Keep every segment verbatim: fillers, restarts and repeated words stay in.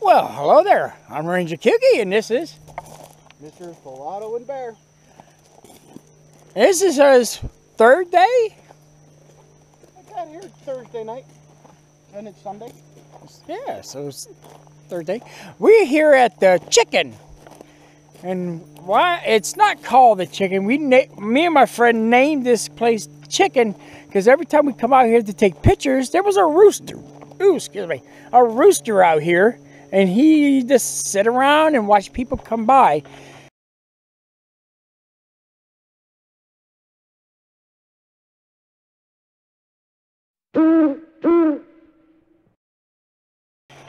Well, hello there. I'm Ranger Kookie, and this is Mister Palotto and Bear. This is his third day? I got here Thursday night, and it's Sunday. Yeah, so it's third day. We're here at the Chicken. And why it's not called the Chicken. We me and my friend named this place Chicken because every time we come out here to take pictures, there was a rooster. Ooh, excuse me, a rooster out here, and he just sit around and watch people come by.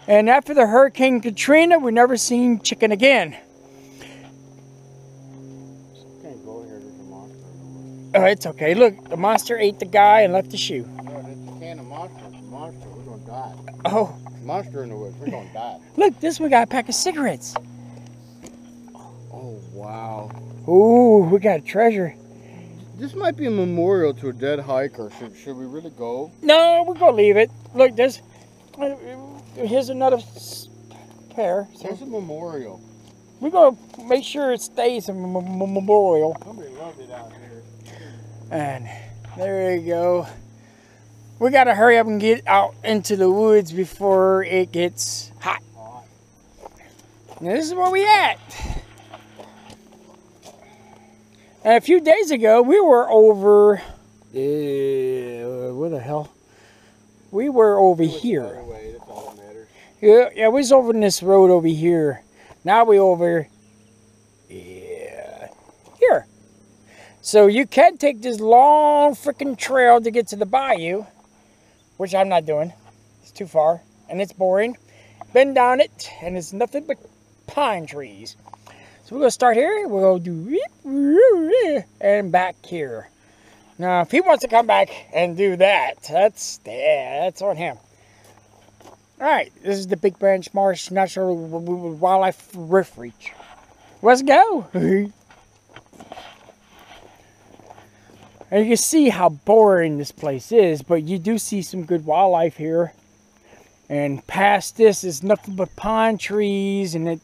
And after the Hurricane Katrina, we never seen chicken again. Oh, it's okay. Look, the monster ate the guy and left the shoe. No, it's a can of monsters. Monster, we're going to die. Oh. Monster in the woods, we're going to die. Look, this one got a pack of cigarettes. Oh, wow. Ooh, we got a treasure. This might be a memorial to a dead hiker. Should, should we really go? No, we're going to leave it. Look, there's, here's another pair. There's a memorial. We're going to make sure it stays a m m memorial. Somebody loved it out here. And there you go. We gotta hurry up and get out into the woods before it gets hot. Now this is where we at. And a few days ago, we were over. Uh, where the hell? We were over here. Yeah, yeah, we was over in this road over here. Now we over. Yeah, here. So you can take this long freaking trail to get to the bayou, which I'm not doing. It's too far, and it's boring. Been down it, and it's nothing but pine trees. So we're going to start here. We'll do and back here. Now, if he wants to come back and do that, that's, yeah, that's on him. All right, this is the Big Branch Marsh Natural Wildlife Refuge. Let's go. And you can see how boring this place is, but you do see some good wildlife here. And past this is nothing but pine trees and a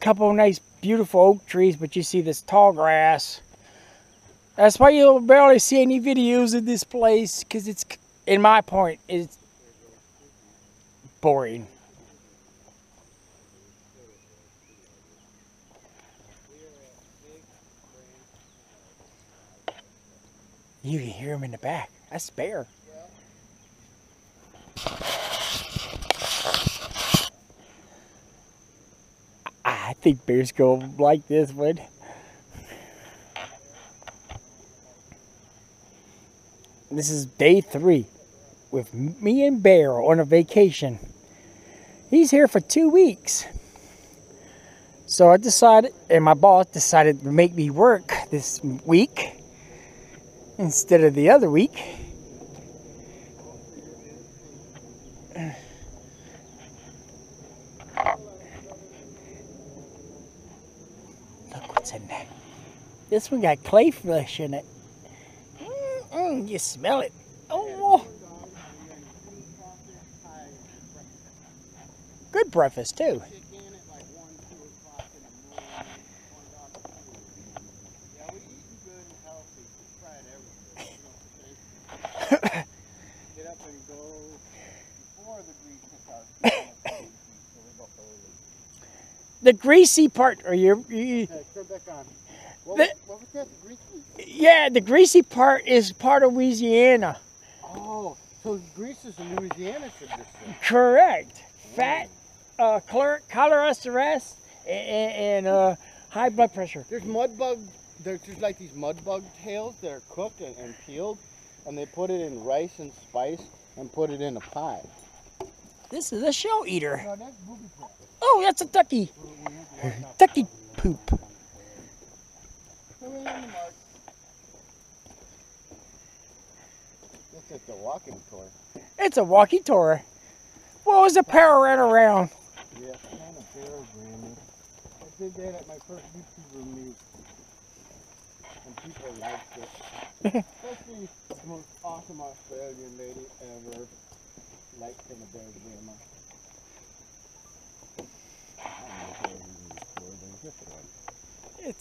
couple of nice, beautiful oak trees, but you see this tall grass. That's why you'll barely see any videos of this place, because it's, in my point, it's boring. You can hear him in the back. That's Bear. Yeah. I think Bear's gonna like this one. This is day three with me and Bear on a vacation. He's here for two weeks. So I decided, and my boss decided to make me work this week instead of the other week. Look what's in there. This one got clayfish in it. Mm-mm, you smell it. Oh, good breakfast too. The greasy part, or your, you, uh, turn back on. What, the, what was that? The greasy? Yeah, the greasy part is part of Louisiana. Oh, so grease is in Louisiana, should this be? Correct. Mm. Fat, uh, cholera, stress, and, and uh, high blood pressure. There's mud bug. There's just like these mud bug tails that are cooked and, and peeled, and they put it in rice and spice and put it in a pie. This is a shell eater. No, that's booby poop. Oh, that's a ducky. Ducky poop. It's just a walking tour. It's a walkie tour. What was the power ran around? Yeah, kind of bear branding. I did that at my first YouTuber meet. And people liked it. Especially the most awesome Australian lady ever. Like in the bear grandma.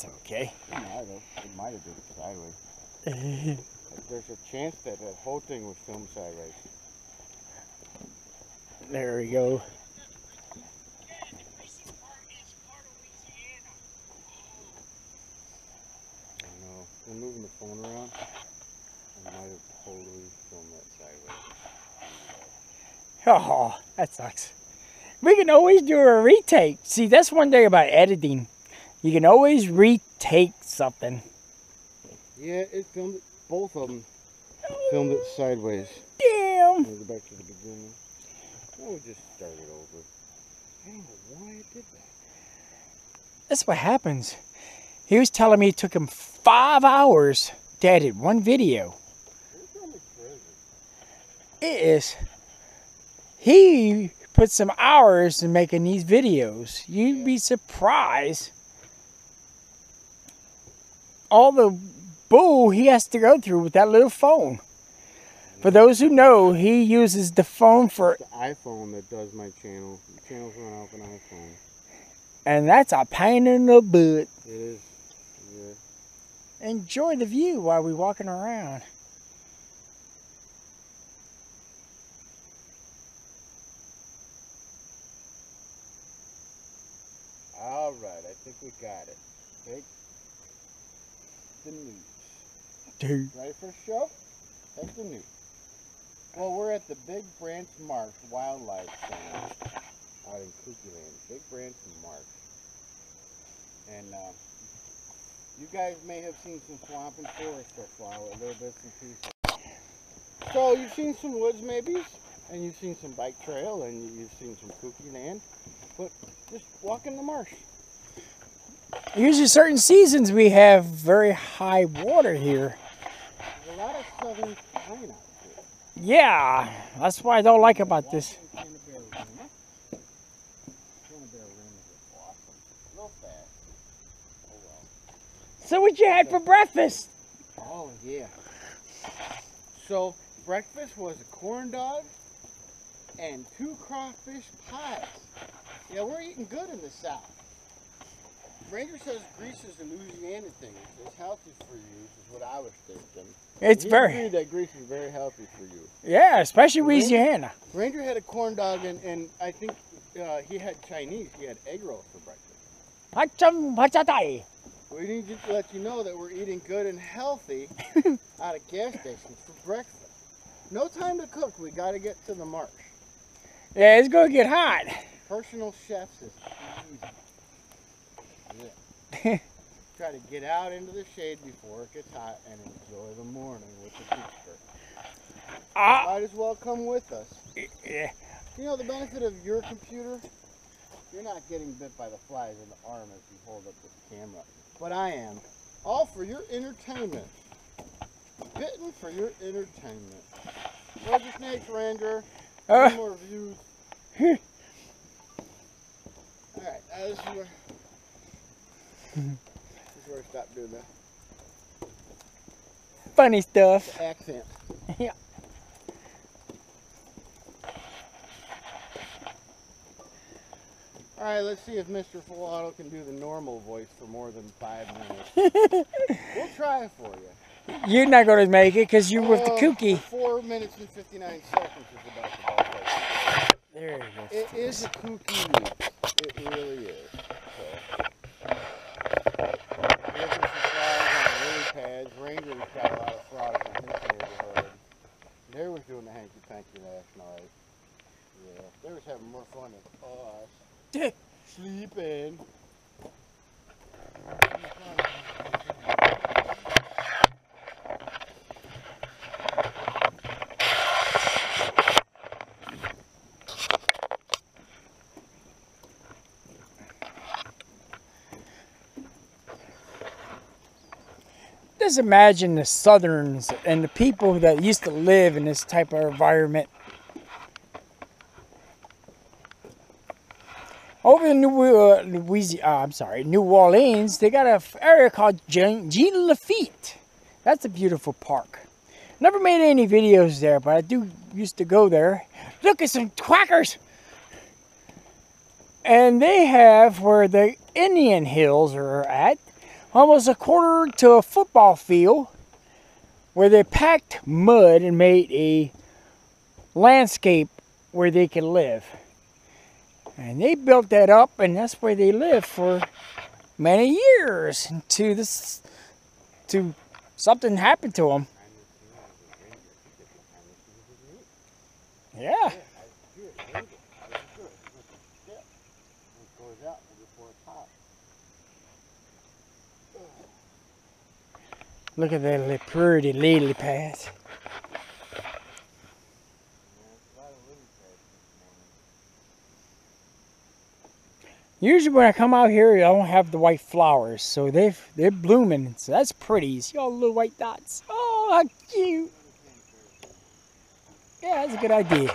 that's okay. It doesn't matter. It might have been sideways. There's a chance that that whole thing was filmed sideways. There we go. I'm moving the phone around. I might have totally filmed that sideways. Oh, that sucks. We can always do a retake. See, that's one thing about editing. You can always retake something. Yeah, it filmed it, both of them filmed it sideways. Damn. Go back to the beginning. I would just start it over. I don't know why I did that. That's what happens. He was telling me it took him five hours to edit one video. It is. He put some hours in making these videos. You'd be surprised. All the bull he has to go through with that little phone. For those who know, he uses the phone for... It's the iPhone that does my channel. The channel's run off an iPhone. And that's a pain in the butt. It is. Yeah. Enjoy the view while we're walking around. All right, I think we got it. Take the news. Dude. Ready for a show? Take the news. Well, we're at the Big Branch Marsh Wildlife Center out in Kooky Land. Big Branch Marsh. And uh, you guys may have seen some swamp and forest so far, a little bit some pieces. So you've seen some woods maybe, and you've seen some bike trail, and you've seen some Kooky Land. But just walk in the marsh. Usually certain seasons we have very high water here. There's a lot of southern pine out. Yeah, that's what I don't like about this. So what you had for breakfast? Oh yeah. So breakfast was a corn dog and two crawfish pies. Yeah, we're eating good in the South. Ranger says grease is a Louisiana thing. It's healthy for you, is what I was thinking. It's very. Agreed that grease is very healthy for you. Yeah, especially Louisiana. Ranger, Ranger had a corn dog, and, and I think uh, he had Chinese. He had egg rolls for breakfast. We need to let you know that we're eating good and healthy out of gas stations for breakfast. No time to cook. We got to get to the marsh. Yeah, it's going to get hot. Personal chefs is easy. Try to get out into the shade before it gets hot and enjoy the morning with the teacher. Uh, Might as well come with us. Yeah. You know the benefit of your computer? You're not getting bit by the flies in the arm if you hold up this camera. But I am. All for your entertainment. Bitten for your entertainment. Love the snakes, Ranger. Uh, One more views. Alright, now this is where... This is where I stopped doing that. Funny stuff. The accent. Yeah. Alright, let's see if Mister Full Auto can do the normal voice for more than five minutes. We'll try it for you. You're not going to make it because you're uh, with the kooky. Four minutes and fifty-nine seconds is about the ball place. There it is. It is a kooky week. It really is. So. Ranger was got a lot of frogs in his neighborhood. They were doing the hanky panky last night. Yeah, they was having more fun than us. Sleeping. Just imagine the Southerns and the people that used to live in this type of environment. Over in New, uh, Louisiana, uh, I'm sorry, New Orleans, they got an area called Jean, Jean Lafitte. That's a beautiful park. Never made any videos there, but I do used to go there. Look at some quackers! And they have where the Indian Hills are at. almost a quarter to a football field where they packed mud and made a landscape where they could live. And they built that up, and that's where they lived for many years until this, to something happened to them. Yeah. Look at that little pretty lily pad. Usually when I come out here, I don't have the white flowers, so they've, they're blooming. So that's pretty. See all the little white dots? Oh, how cute. Yeah, that's a good idea.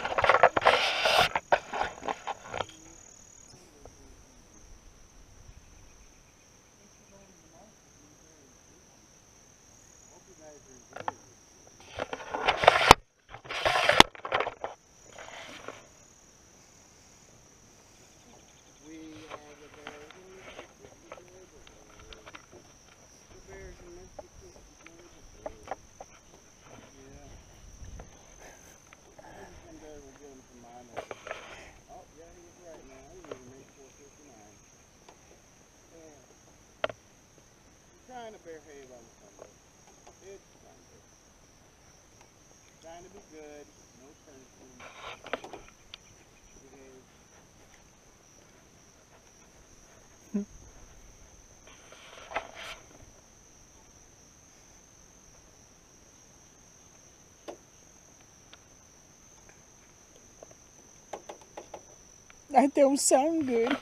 That don't sound good.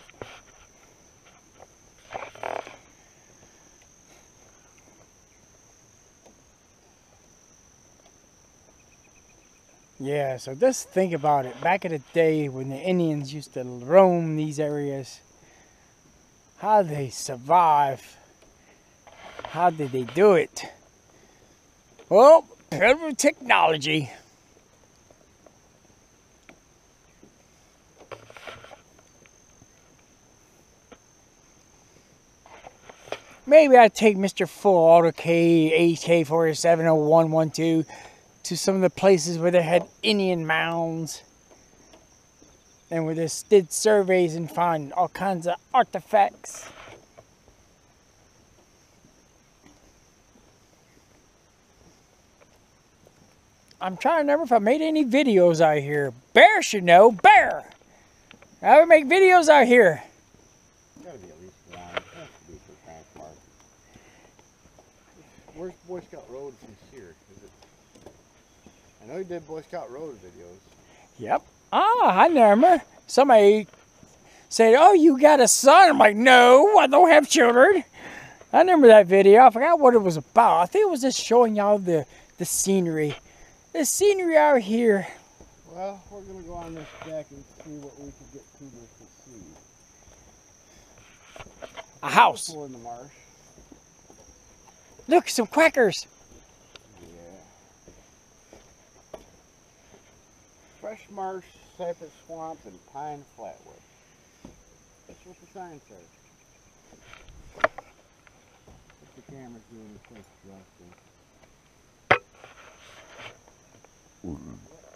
Yeah, so just think about it. Back in the day when the Indians used to roam these areas, how did they survive? How did they do it? Well, primitive technology. Maybe I take Mister Full Auto K, A K forty-seven oh one twelve to some of the places where they had Indian mounds and where they did surveys and found all kinds of artifacts. I'm trying to remember if I made any videos out here. Bear should know. Bear! I would make videos out here. Where's Boy Scout Road from here? Is it? I know you did Boy Scout Road videos. Yep. Ah, I remember. Somebody said, "Oh, you got a son?" I'm like, "No, I don't have children." I remember that video. I forgot what it was about. I think it was just showing y'all the the scenery, the scenery out here. Well, we're gonna go on this deck and see what we can get to this to see. A house. In the marsh. Look, some quackers. Yeah. Fresh marsh, cypress swamp, and pine flatwood. That's what the sign says. What the camera's doing is just Justin.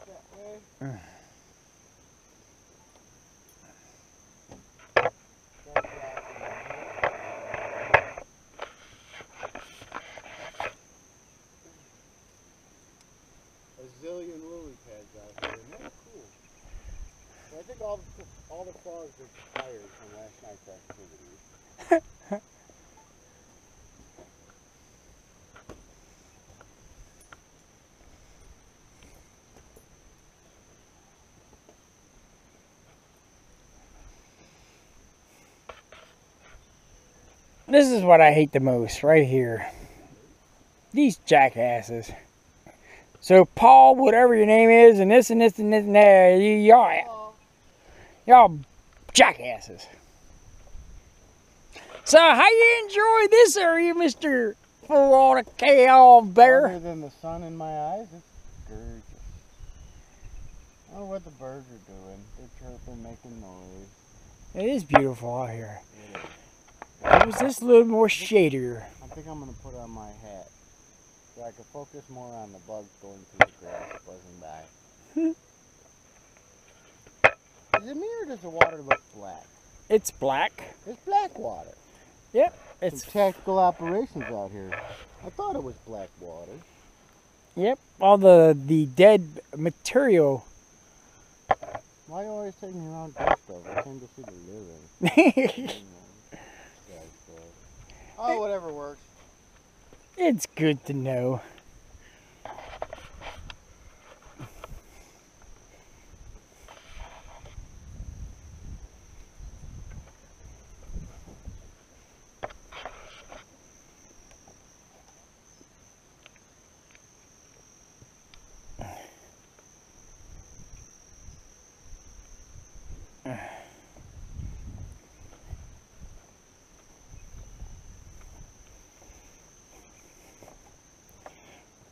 That way. All the, all the frogs are tired from last night's activities. This is what I hate the most, right here. These jackasses. So, Paul, whatever your name is, and this and this and this and that, you, y'all. Y'all jackasses. So how you enjoy this area, Mister Full Auto K all Bear? Other than the sun in my eyes, it's gorgeous. I don't know what the birds are doing. They're chirping, making noise. It is beautiful out here. Yeah. It was just a little more shadier. I think I'm going to put on my hat so I can focus more on the bugs going through the grass, buzzing by. Is it me or does the water look black? It's black. It's black water. Yep. It's some tactical operations out here. I thought it was black water. Yep. All the, the dead material. Why do you always take me around this stuff? I came to see the living. Oh, whatever works. It's good to know.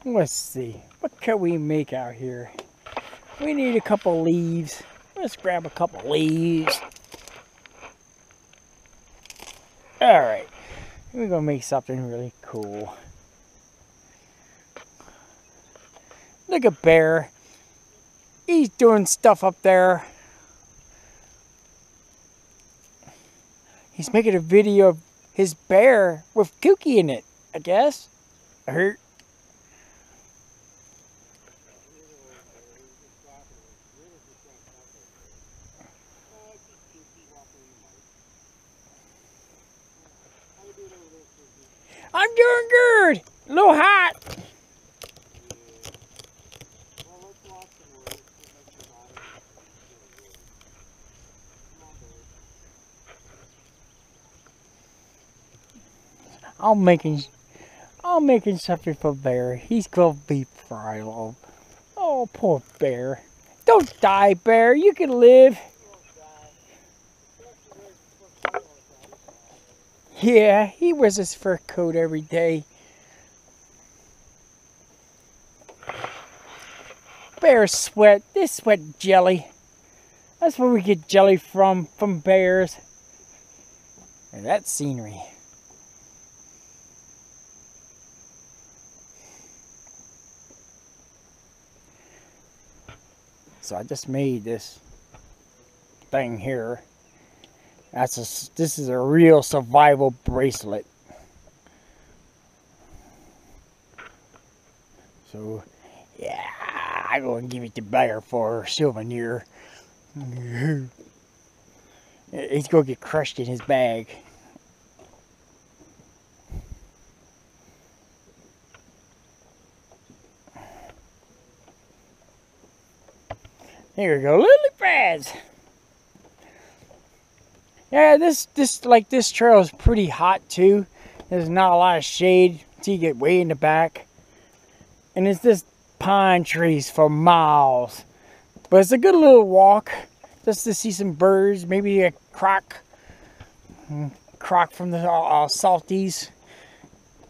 Let's see, what can we make out here? We need a couple leaves. Let's grab a couple leaves. Alright, we're gonna make something really cool. Look at Bear. He's doing stuff up there. He's making a video of his bear with Kookie in it, I guess. I heard. I'm doing good. A little hot. I'm making, I'm making something for Bear. He's gonna be fried up. Oh, poor Bear! Don't die, Bear. You can live. Yeah, he wears his fur coat every day. Bear sweat. They sweat jelly. That's where we get jelly from, from bears. And that scenery. So I just made this thing here. That's a, this is a real survival bracelet. So, yeah, I'm going to give it to Bear for a souvenir. He's going to get crushed in his bag. Here we go, lily pads. Yeah, this this like this trail is pretty hot too. There's not a lot of shade until you get way in the back, and it's just pine trees for miles. But it's a good little walk just to see some birds, maybe a croc, croc from the uh, salties,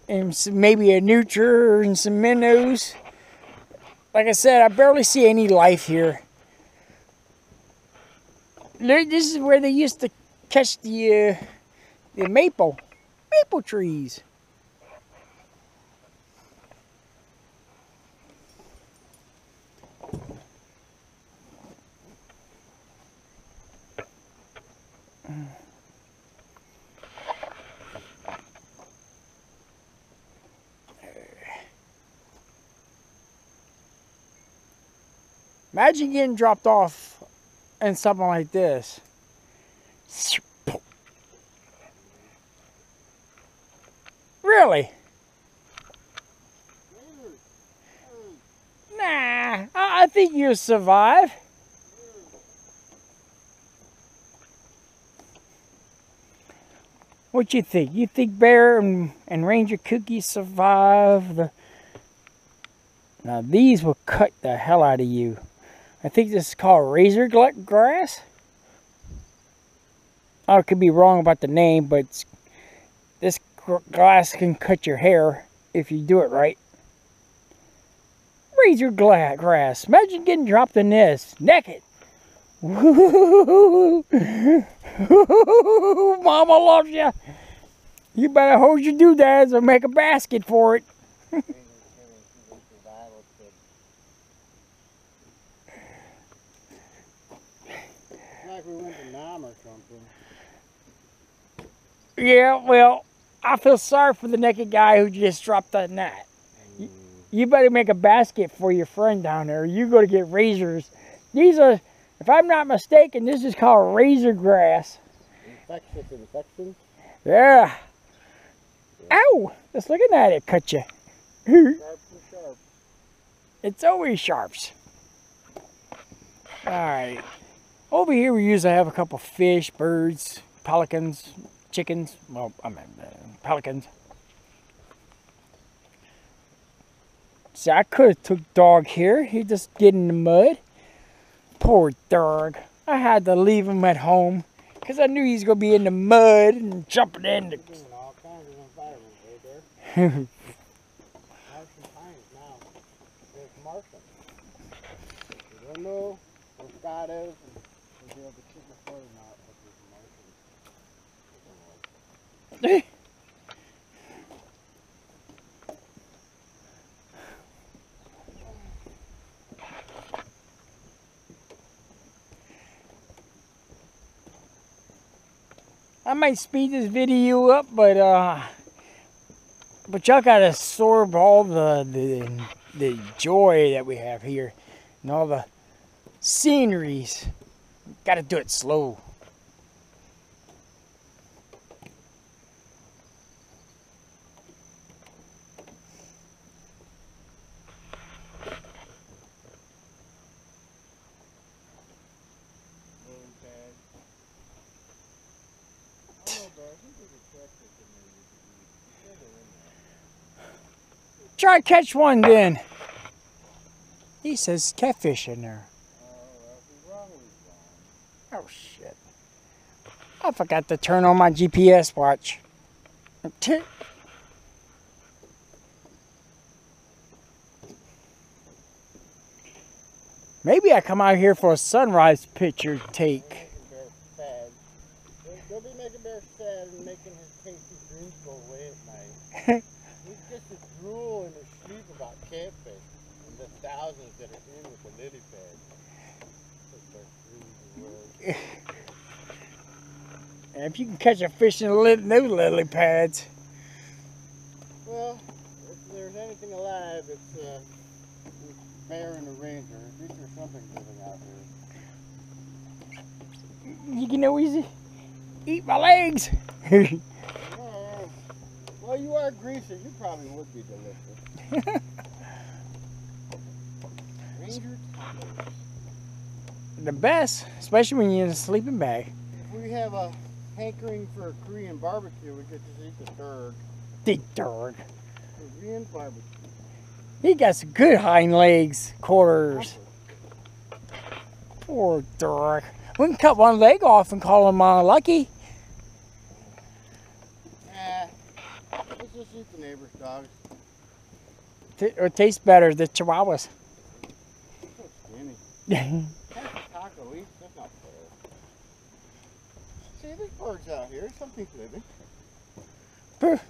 and some, maybe a nutria and some minnows. Like I said, I barely see any life here. This is where they used to catch the, uh, the maple, maple trees. Imagine getting dropped off in something like this. Really? Nah, I think you'll survive. What you think? You think Bear and, and Ranger Kookie survive? The... Now these will cut the hell out of you. I think this is called razor grass. I could be wrong about the name, but this grass can cut your hair if you do it right. Razor grass. Imagine getting dropped in this naked. Mama loves you. You better hold your doodads or make a basket for it. Like we went to Nam or something. Yeah, well, I feel sorry for the naked guy who just dropped that net. Mm. You, you better make a basket for your friend down there. You go to get razors. These are, if I'm not mistaken, this is called razor grass. Infectious infection? Yeah. Yeah. Ow! Just looking at it cut you. Sharp and sharp. It's always sharps. Alright. Over here we usually have a couple fish, birds, pelicans, chickens. Well, I mean, uh, pelicans. See, I could have took dog here. He just get in the mud. Poor dog. I had to leave him at home. Because I knew he was going to be in the mud and jumping in the... all kinds of environments right there. There's some pines now. There's Marshall. I don't know where Scott is. We'll be able to keep my foot out if there's I might speed this video up, but uh, but y'all gotta absorb all the, the the joy that we have here and all the sceneries. Gotta do it slow. Try to catch one then. He says catfish in there. Oh shit. I forgot to turn on my G P S watch. Maybe I come out here for a sunrise picture take. He'll be making bear sad and making his tasty dreams go away at night. He's just as drool in his sleep about catfish and the thousands that are in with the lily pads. And if you can catch a fish in the new lily pads. Well, if there's anything alive, it's a uh, bear and a ranger. At least there's something living out there. You can know easy. Eat my legs. Oh, well, you are greasy. You probably would be delicious. Ranger tacos. The best, especially when you're in a sleeping bag. If we have a hankering for a Korean barbecue, we could just eat the dog. The dog. Korean barbecue. He got some good hind legs, quarters. Poor dog. We can cut one leg off and call him uh, lucky. Let's just eat the neighbor's dogs. T it tastes better, the chihuahuas. So skinny. That's a taco eat. That's not fair. See, there's birds out here. Something's living. Purr. They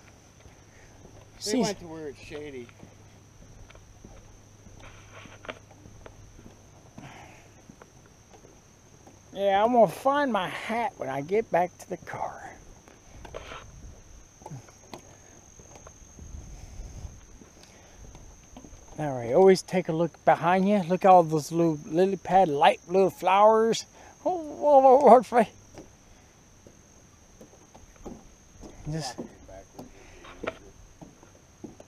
See. went to where it's shady. Yeah, I'm gonna find my hat when I get back to the car. All right, always take a look behind you. Look at all those little lily pad, light blue flowers. Oh, whoa, whoa, whoa. Just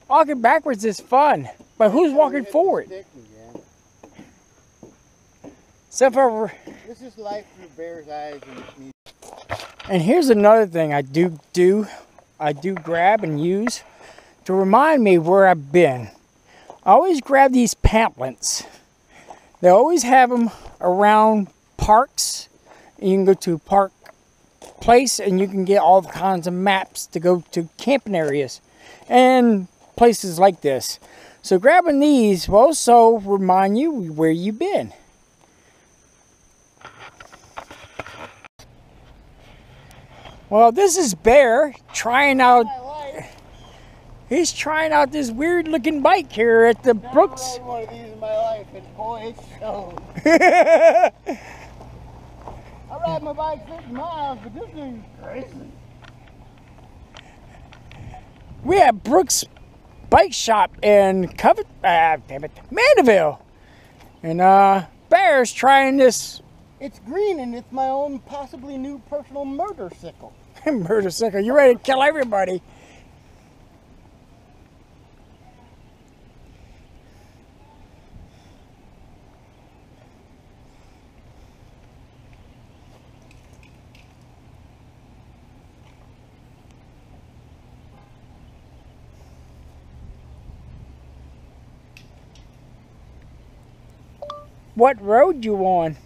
walking backwards is fun, but who's walking forward? Except for this is life through bear's eyes and And here's another thing I do do, I do grab and use to remind me where I've been. I always grab these pamphlets. They always have them around parks. You can go to a park place and you can get all kinds of maps to go to camping areas and places like this. So grabbing these will also remind you where you've been. Well, this is Bear trying out he's trying out this weird looking bike here at the Never Brooks. I've one of these in my life, and boy, it's shown. I ride my bike fifty miles, but this thing's crazy. We have Brooks Bike Shop in Covington, ah, damn it, Mandeville. And uh, Bear's trying this. It's green, and it's my own possibly new personal murder sickle. Murder sickle, you're ready to kill everybody. What road you on?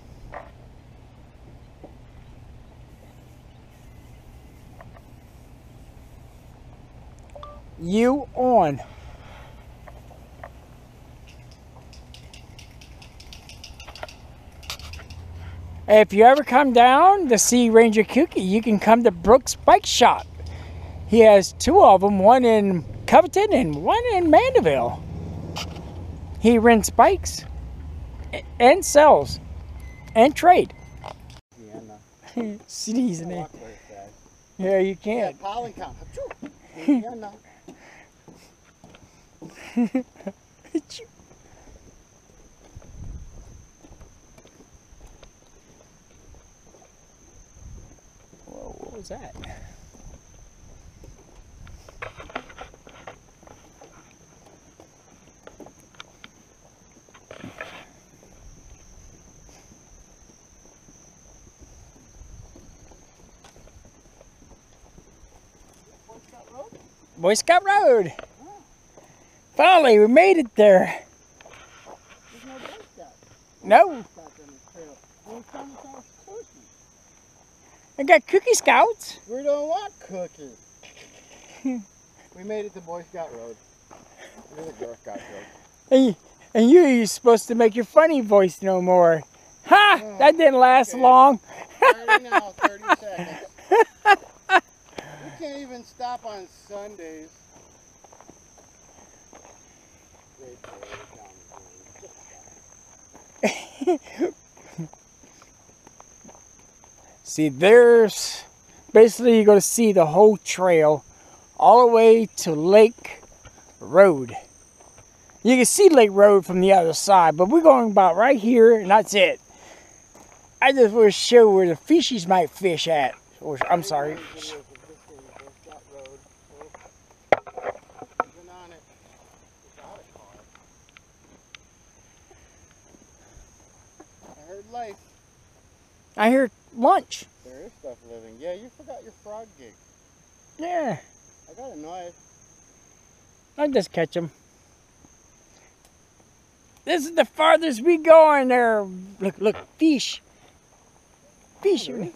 You on. If you ever come down to see Ranger Kuki, you can come to Brooks Bike Shop. He has two of them, one in Covington and one in Mandeville. He rents bikes and sells and trade. Yeah, no. Cities in there. Yeah, you can't. Whoa, what was that? Boy Scout Road! Oh. Finally, we made it there! There's no Boy Scout. No! Boy Scouts on this trail. Boy Scouts are cookies. I got Cookie Scouts! We don't want cookies! We made it to Boy Scout Road. We're the Girl Scout Road. And you, and you, you're supposed to make your funny voice no more. Ha! Oh, that didn't last okay. long! Not now, thirty seconds. Can't even stop on Sundays. See, there's basically you're going to see the whole trail all the way to Lake Road. You can see Lake Road from the other side, but we're going about right here, and that's it. I just want to show where the fishies might fish at. Or, I'm sorry. Life. I hear lunch. There is stuff living. Yeah, you forgot your frog gig. Yeah. I got a knife. I'll just catch them. This is the farthest we go in there. Look, look, fish. Fish. Oh,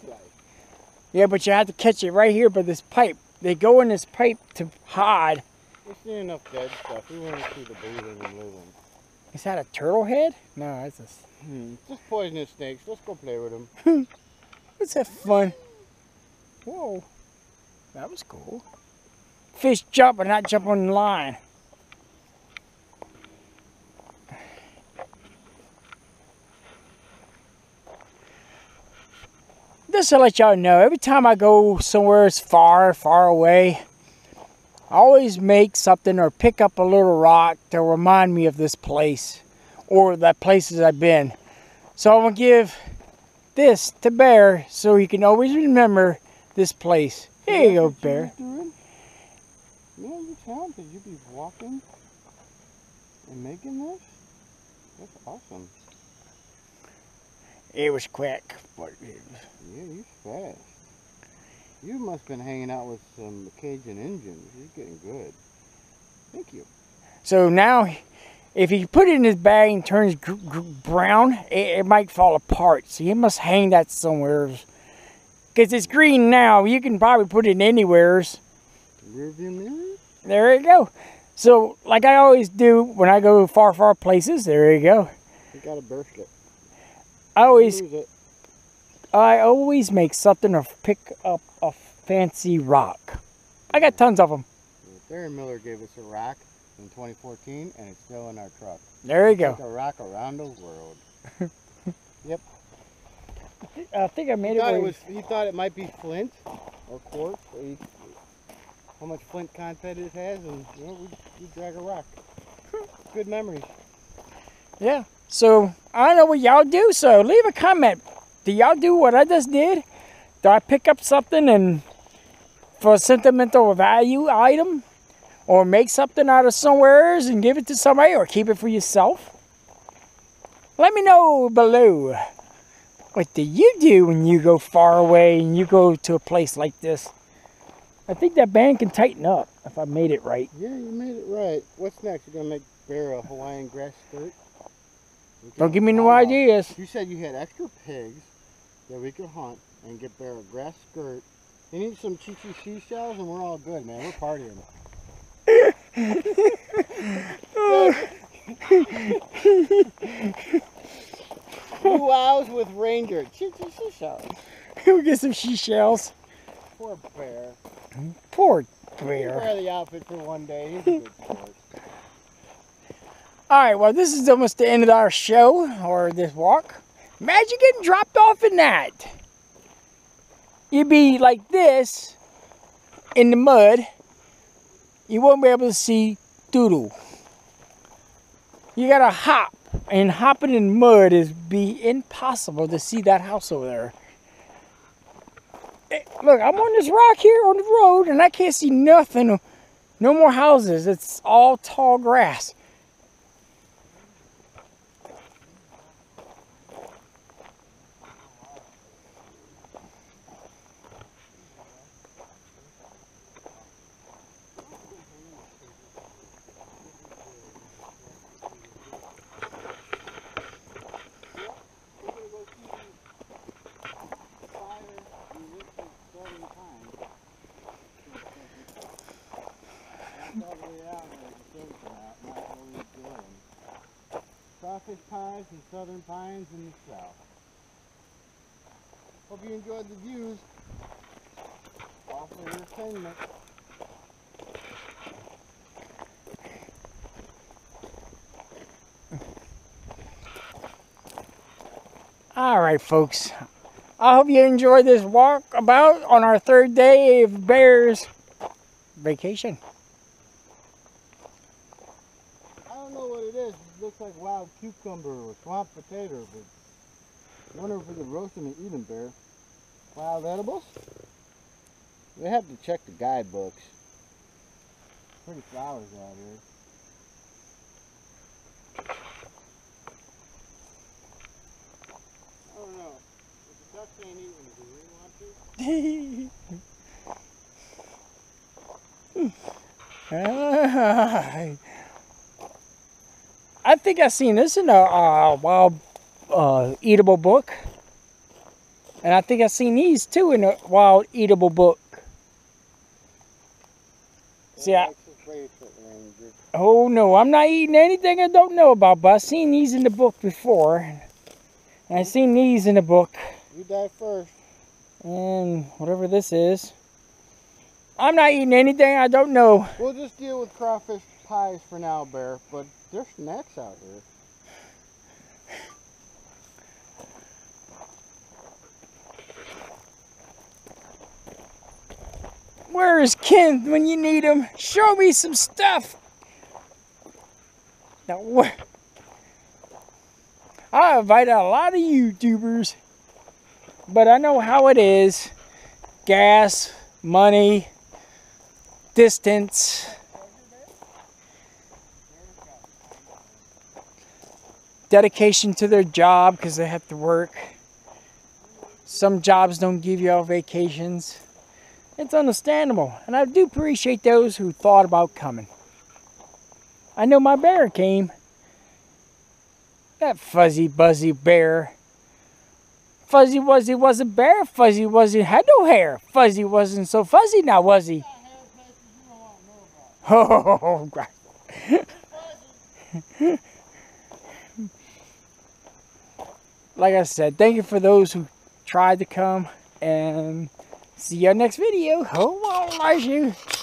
yeah, but you have to catch it right here by this pipe. They go in this pipe to hide. We've seen enough dead stuff. We want to see the breathing and moving. Is that a turtle head? No, it's a... Hmm. Just poisonous snakes. Let's go play with them. Let's have fun. Whoa. That was cool. Fish jump, but not jump on the line. Just to let y'all know, every time I go somewhere as far, far away, I always make something or pick up a little rock to remind me of this place. Or the places I've been. So I'm going to give this to Bear so he can always remember this place. Here you go, Bear. You know, you're talented. You be walking and making this? That's awesome. It was quick. But it was... Yeah, you're fast. You must have been hanging out with some Cajun Indians. You're getting good. Thank you. So now... If he put it in his bag and turns gr gr brown, it, it might fall apart. So you must hang that somewhere. Because it's green now. You can probably put it anywhere. There you go. So, like I always do when I go far, far places. There you go. You got to burst it. I always, it. I always make something or pick up a fancy rock. I got tons of them. Darren Miller gave us a rock in twenty fourteen, and it's still in our truck. There you go. It's a rock around the world. Yep. I think I made he it. Thought it was, he thought it might be flint or quartz. He, how much flint content it has, and you know, we, we drag a rock. Good memories. Yeah. So I don't know what y'all do. So leave a comment. Do y'all do what I just did? Do I pick up something and for a sentimental value item, or make something out of somewheres and give it to somebody, or keep it for yourself? Let me know below. What do you do when you go far away and you go to a place like this? I think that band can tighten up if I made it right. Yeah, you made it right. What's next? You're gonna make Bear a Hawaiian grass skirt? Don't give me no ideas. You said you had extra pigs that we could hunt and get Bear a grass skirt. You need some chi-chi seashells and we're all good, man. We're partying. Wows with Ranger. Chi-chi seashells. We'll get some seashells. Poor Bear. Poor Bear. We'll wear the outfit for one day. He's a good sport. Alright, well, this is almost the end of our show, or this walk. Imagine getting dropped off in that. You'd be like this, in the mud. You won't be able to see doodle. You gotta hop, and hopping in mud is be impossible to see that house over there. Hey, look, I'm on this rock here on the road, and I can't see nothing. No more houses, it's all tall grass. Crawfish pies and southern pines in the south. Hope you enjoyed the views. All for entertainment. Alright folks, I hope you enjoyed this walk about on our third day of Bear's vacation. Looks like wild cucumber or swamp potato, but I wonder if we could roast them and eat them, Bear. Wild edibles? We have to check the guidebooks. Pretty flowers out here. I don't know. If the ducks ain't eating, do we want to? I think I've seen this in a uh, wild uh, eatable book. And I think I've seen these too in a wild eatable book. See, I, oh no, I'm not eating anything I don't know about, but I've seen these in the book before. And I've seen these in the book. You die first. And whatever this is. I'm not eating anything I don't know. We'll just deal with crawfish pies for now, Bear, but there's snacks out here. Where is Ken when you need him? Show me some stuff. Now what? I invite a lot of YouTubers, but I know how it is. Gas, money, distance. Dedication to their job because they have to work. Some jobs don't give you all vacations. It's understandable. And I do appreciate those who thought about coming. I know my Bear came. That fuzzy buzzy Bear. Fuzzy Wuzzy wasn't Bear. Fuzzy Wuzzy had no hair. Fuzzy wasn't so fuzzy now, was he? Oh, right. Like I said, thank you for those who tried to come, and see you next video. Hope I like you.